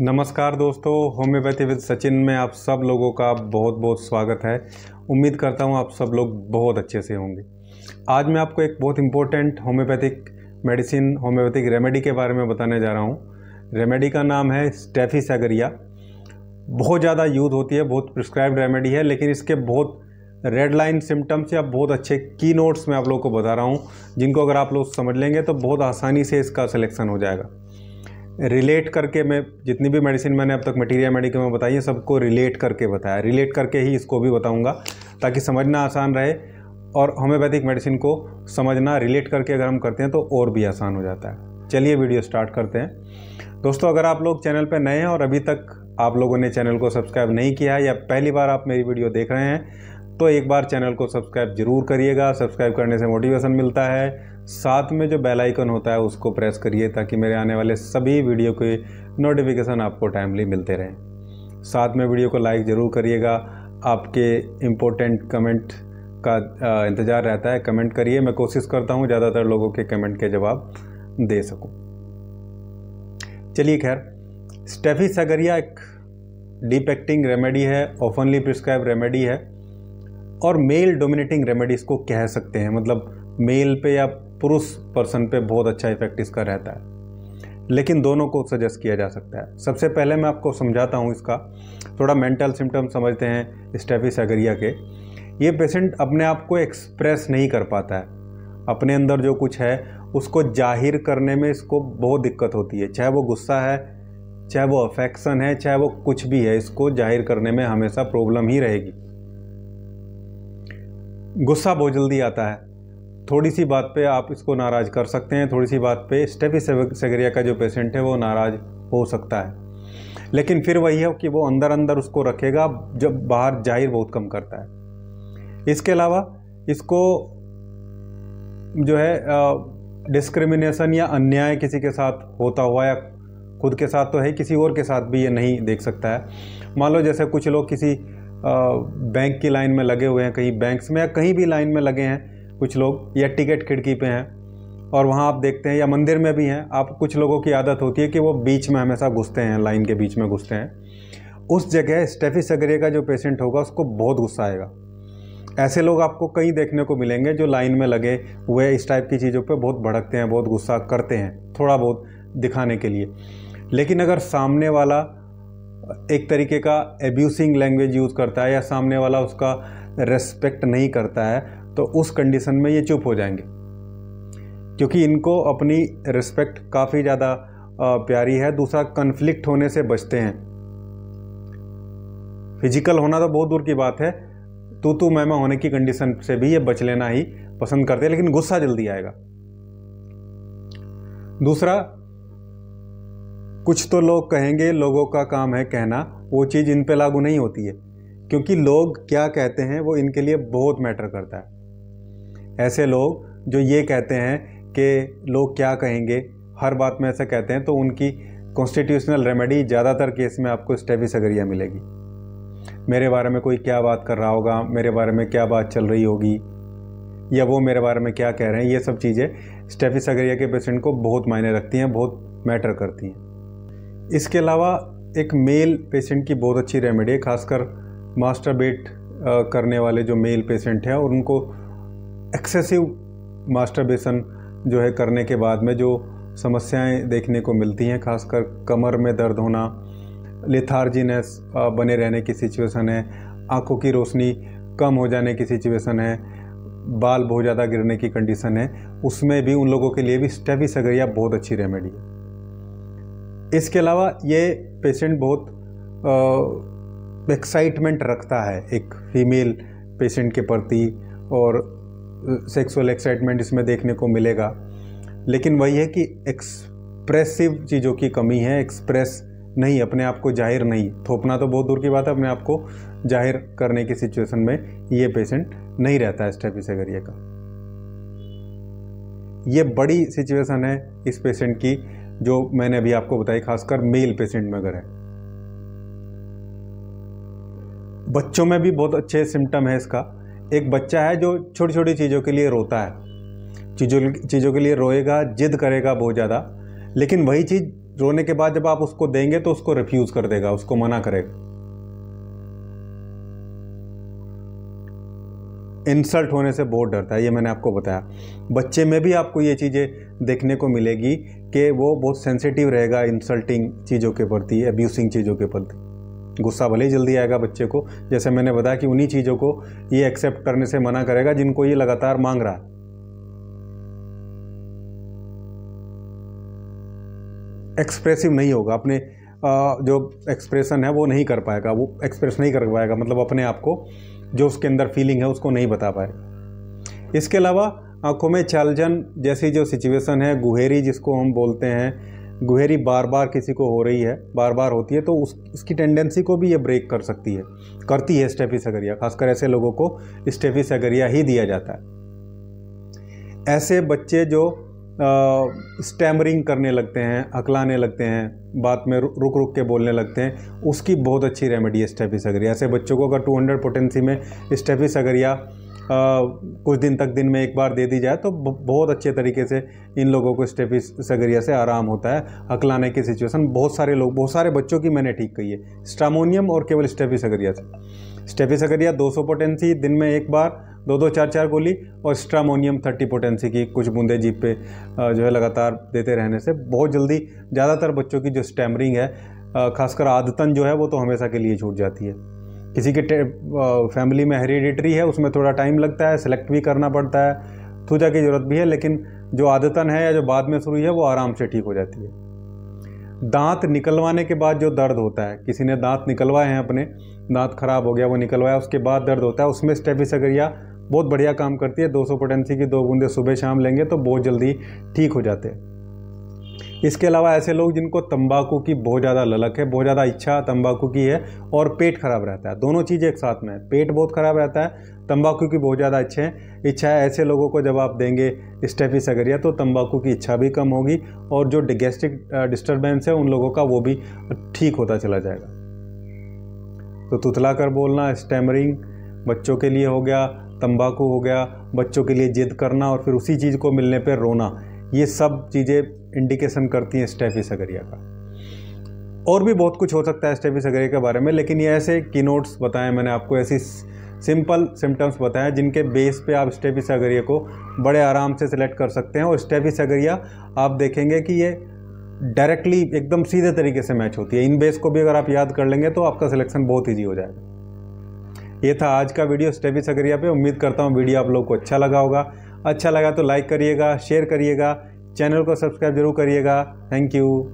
नमस्कार दोस्तों, homeopathy with Sachin में आप सब लोगों का बहुत बहुत स्वागत है। उम्मीद करता हूँ आप सब लोग बहुत अच्छे से होंगे। आज मैं आपको एक बहुत important homeopathic medicine, homeopathic remedy के बारे में बताने जा रहा हूँ। रेमेडी का नाम है स्टैफिसाग्रिया। बहुत ज़्यादा यूज होती है, बहुत प्रिस्क्राइब्ड रेमेडी है, लेकिन इसके बहुत रेड लाइन सिम्टम्स या बहुत अच्छे की नोट्स मैं आप लोगों को बता रहा हूँ, जिनको अगर आप लोग समझ लेंगे तो बहुत आसानी से इसका सिलेक्शन हो जाएगा। रिलेट करके मैं जितनी भी मेडिसिन मैंने अब तक मटीरिया मेडिका में बताई है, सबको रिलेट करके बताया। रिलेट करके ही इसको भी बताऊंगा ताकि समझना आसान रहे, और होम्योपैथिक मेडिसिन को समझना रिलेट करके अगर हम करते हैं तो और भी आसान हो जाता है। चलिए वीडियो स्टार्ट करते हैं। दोस्तों, अगर आप लोग चैनल पर नए हैं और अभी तक आप लोगों ने चैनल को सब्सक्राइब नहीं किया है या पहली बार आप मेरी वीडियो देख रहे हैं, तो एक बार चैनल को सब्सक्राइब जरूर करिएगा। सब्सक्राइब करने से मोटिवेशन मिलता है। साथ में जो बेल आइकन होता है उसको प्रेस करिए ताकि मेरे आने वाले सभी वीडियो के नोटिफिकेशन आपको टाइमली मिलते रहें। साथ में वीडियो को लाइक ज़रूर करिएगा। आपके इम्पोर्टेंट कमेंट का इंतज़ार रहता है। कमेंट करिए, मैं कोशिश करता हूँ ज़्यादातर लोगों के कमेंट के जवाब दे सकूँ। चलिए, खैर, स्टैफिसाग्रिया एक डीप एक्टिंग रेमेडी है, ऑफनली प्रिस्क्राइब रेमेडी है और मेल डोमिनेटिंग रेमेडीज़ को कह सकते हैं। मतलब मेल पे या पुरुष पर्सन पे बहुत अच्छा इफेक्ट इसका रहता है, लेकिन दोनों को सजेस्ट किया जा सकता है। सबसे पहले मैं आपको समझाता हूँ इसका थोड़ा मेंटल सिम्टम समझते हैं स्टैफिसाग्रिया के। ये पेशेंट अपने आप को एक्सप्रेस नहीं कर पाता है, अपने अंदर जो कुछ है उसको जाहिर करने में इसको बहुत दिक्कत होती है। चाहे वो गुस्सा है, चाहे वो अफेक्शन है, चाहे वो कुछ भी है, इसको जाहिर करने में हमेशा प्रॉब्लम ही रहेगी। गुस्सा बहुत जल्दी आता है। थोड़ी सी बात पे आप इसको नाराज़ कर सकते हैं, थोड़ी सी बात पे स्टैफिसाग्रिया का जो पेशेंट है वो नाराज़ हो सकता है, लेकिन फिर वही है कि वो अंदर अंदर उसको रखेगा, जब बाहर जाहिर बहुत कम करता है। इसके अलावा इसको जो है डिस्क्रिमिनेशन या अन्याय किसी के साथ होता हुआ, या खुद के साथ तो है, किसी और के साथ भी ये नहीं देख सकता है। मान लो जैसे कुछ लोग किसी बैंक की लाइन में लगे हुए हैं, कहीं बैंक्स में या कहीं भी लाइन में लगे हैं कुछ लोग, या टिकट खिड़की पे हैं और वहाँ आप देखते हैं, या मंदिर में भी हैं आप, कुछ लोगों की आदत होती है कि वो बीच में हमेशा घुसते हैं, लाइन के बीच में घुसते हैं। उस जगह स्टैफिसाग्रिया का जो पेशेंट होगा उसको बहुत गुस्सा आएगा। ऐसे लोग आपको कहीं देखने को मिलेंगे जो लाइन में लगे हुए इस टाइप की चीज़ों पर बहुत भड़कते हैं, बहुत गुस्सा करते हैं, थोड़ा बहुत दिखाने के लिए। लेकिन अगर सामने वाला एक तरीके का एब्यूसिंग लैंग्वेज यूज़ करता है या सामने वाला उसका रेस्पेक्ट नहीं करता है, तो उस कंडीशन में ये चुप हो जाएंगे, क्योंकि इनको अपनी रिस्पेक्ट काफ़ी ज़्यादा प्यारी है। दूसरा, कन्फ्लिक्ट होने से बचते हैं। फिजिकल होना तो बहुत दूर की बात है, तू मैं होने की कंडीशन से भी ये बच लेना ही पसंद करते हैं, लेकिन गुस्सा जल्दी आएगा। दूसरा, कुछ तो लोग कहेंगे, लोगों का काम है कहना, वो चीज़ इन पे लागू नहीं होती है, क्योंकि लोग क्या कहते हैं वो इनके लिए बहुत मैटर करता है। ऐसे लोग जो ये कहते हैं कि लोग क्या कहेंगे, हर बात में ऐसा कहते हैं, तो उनकी कॉन्स्टिट्यूशनल रेमेडी ज़्यादातर केस में आपको स्टैफिसाग्रिया मिलेगी। मेरे बारे में कोई क्या बात कर रहा होगा, मेरे बारे में क्या बात चल रही होगी, या वो मेरे बारे में क्या कह रहे हैं, ये सब चीज़ें स्टैफिसाग्रिया के पेशेंट को बहुत मायने रखती हैं, बहुत मैटर करती हैं। इसके अलावा एक मेल पेशेंट की बहुत अच्छी रेमेडी है, खासकर मास्टरबेट करने वाले जो मेल पेशेंट हैं और उनको एक्सेसिव मास्टरबेशन जो है करने के बाद में जो समस्याएं देखने को मिलती हैं, खासकर कमर में दर्द होना, लेथार्जीनेस बने रहने की सिचुएशन है, आंखों की रोशनी कम हो जाने की सिचुएशन है, बाल बहुत ज़्यादा गिरने की कंडीशन है, उसमें भी उन लोगों के लिए भी स्टैफिसाग्रिया बहुत अच्छी रेमेडी है। इसके अलावा ये पेशेंट बहुत एक्साइटमेंट रखता है एक फीमेल पेशेंट के प्रति, और सेक्सुअल एक्साइटमेंट इसमें देखने को मिलेगा, लेकिन वही है कि एक्सप्रेसिव चीज़ों की कमी है। एक्सप्रेस नहीं, अपने आप को जाहिर नहीं, थोपना तो बहुत दूर की बात है, अपने आप को जाहिर करने की सिचुएशन में ये पेशेंट नहीं रहता है स्टैफिसाग्रिया का। ये बड़ी सिचुएशन है इस पेशेंट की जो मैंने अभी आपको बताई, खासकर मेल पेशेंट में अगर है। बच्चों में भी बहुत अच्छे सिम्टम है इसका। एक बच्चा है जो छोटी छोटी चीज़ों के लिए रोता है, चीज़ों के लिए रोएगा, जिद करेगा बहुत ज़्यादा, लेकिन वही चीज़ रोने के बाद जब आप उसको देंगे तो उसको रिफ्यूज कर देगा, उसको मना करेगा। इंसल्ट होने से बहुत डरता है, ये मैंने आपको बताया। बच्चे में भी आपको ये चीज़ें देखने को मिलेगी कि वो बहुत सेंसिटिव रहेगा इंसल्टिंग चीज़ों के प्रति, एब्यूसिंग चीज़ों के प्रति। गुस्सा भले ही जल्दी आएगा बच्चे को, जैसे मैंने बताया कि उन्हीं चीज़ों को ये एक्सेप्ट करने से मना करेगा जिनको ये लगातार मांग रहा है। एक्सप्रेसिव नहीं होगा, अपने जो एक्सप्रेशन है वो नहीं कर पाएगा, वो एक्सप्रेस नहीं कर पाएगा, मतलब अपने आप को जो उसके अंदर फीलिंग है उसको नहीं बता पाएगा। इसके अलावा आँखों में छालजन जैसी जो सिचुएशन है, गुहेरी जिसको हम बोलते हैं, गुहेरी बार बार किसी को हो रही है, बार बार होती है, तो उसकी टेंडेंसी को भी ये ब्रेक कर सकती है, करती है स्टेफिसगरिया। खासकर ऐसे लोगों को स्टेफिसगरिया ही दिया जाता है। ऐसे बच्चे जो स्टैमरिंग करने लगते हैं, अकलाने लगते हैं, बात में रुक रुक के बोलने लगते हैं, उसकी बहुत अच्छी रेमेडी है स्टेफिसगरिया। ऐसे बच्चों को अगर 200 पोटेंसी में स्टेफिसगरिया कुछ दिन तक दिन में एक बार दे दी जाए तो बहुत अच्छे तरीके से इन लोगों को स्टेफिसगरिया से आराम होता है। अकलाने की सिचुएशन बहुत सारे बच्चों की मैंने ठीक कही है, स्ट्रामोनियम और केवल स्टेफिसगरिया से। स्टेफिसगरिया 200 पोटेंसी दिन में एक बार, दो दो चार चार गोली, और स्ट्रामोनियम 30 पोटेंसी की कुछ बूंदे जीभ पे जो है लगातार देते रहने से बहुत जल्दी ज़्यादातर बच्चों की जो स्टैमरिंग है खासकर आदतन जो है वो तो हमेशा के लिए छूट जाती है। किसी के फैमिली में हेरिडिटरी है, उसमें थोड़ा टाइम लगता है, सेलेक्ट भी करना पड़ता है, थूजा की ज़रूरत भी है, लेकिन जो आदतन है या जो बाद में शुरू है वो आराम से ठीक हो जाती है। दांत निकलवाने के बाद जो दर्द होता है, किसी ने दांत निकलवाए हैं, अपने दांत खराब हो गया वो निकलवाया, उसके बाद दर्द होता है, उसमें स्टेफिसगरिया बहुत बढ़िया काम करती है। 200 पोटेंसी की 2 बूंदे सुबह शाम लेंगे तो बहुत जल्दी ठीक हो जाते हैं। इसके अलावा ऐसे लोग जिनको तंबाकू की बहुत ज़्यादा ललक है, बहुत ज़्यादा इच्छा तंबाकू की है, और पेट खराब रहता है, दोनों चीज़ें एक साथ में है, पेट बहुत ख़राब रहता है, तंबाकू की बहुत ज़्यादा इच्छा है, ऐसे लोगों को जब आप देंगे स्टेफिसगरिया तो तंबाकू की इच्छा भी कम होगी और जो गैस्ट्रिक डिस्टर्बेंस है उन लोगों का वो भी ठीक होता चला जाएगा। तो तुतला कर बोलना, स्टैमरिंग बच्चों के लिए हो गया, तंबाकू हो गया, बच्चों के लिए जिद करना और फिर उसी चीज़ को मिलने पर रोना, ये सब चीज़ें इंडिकेशन करती हैं स्टेफिसगरिया का। और भी बहुत कुछ हो सकता है स्टेफिसगरिया के बारे में, लेकिन ये ऐसे की नोट्स बताएं मैंने आपको, ऐसी सिंपल सिम्टम्स बताएं जिनके बेस पे आप स्टेफिसगरिया को बड़े आराम से सिलेक्ट कर सकते हैं। और स्टेफिसगरिया आप देखेंगे कि ये डायरेक्टली एकदम सीधे तरीके से मैच होती है। इन बेस को भी अगर आप याद कर लेंगे तो आपका सिलेक्शन बहुत ईजी हो जाएगा। ये था आज का वीडियो स्टेफिसगरिया पे। उम्मीद करता हूँ वीडियो आप लोग को अच्छा लगा होगा। अच्छा लगा तो लाइक करिएगा, शेयर करिएगा, चैनल को सब्सक्राइब जरूर करिएगा। Thank you.